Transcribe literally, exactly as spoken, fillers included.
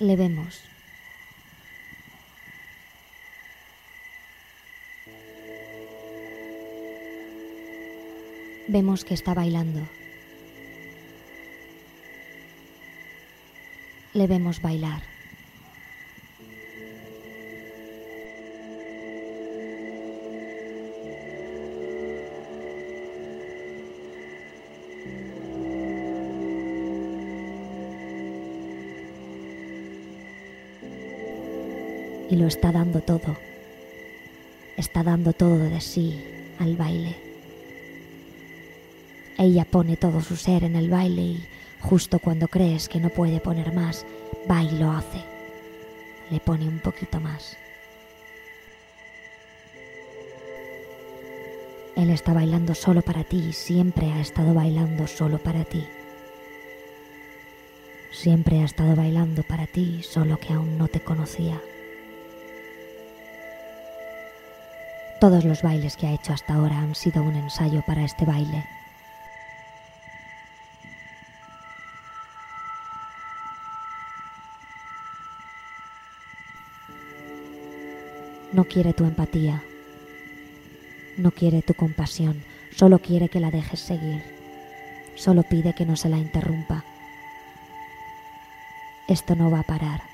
le vemos. Vemos que está bailando. Le vemos bailar. Y lo está dando todo. Está dando todo de sí al baile. Ella pone todo su ser en el baile y justo cuando crees que no puede poner más, va y lo hace. Le pone un poquito más. Él está bailando solo para ti y siempre ha estado bailando solo para ti. Siempre ha estado bailando para ti, solo que aún no te conocía. Todos los bailes que ha hecho hasta ahora han sido un ensayo para este baile. No quiere tu empatía, no quiere tu compasión, solo quiere que la dejes seguir, solo pide que no se la interrumpa. Esto no va a parar.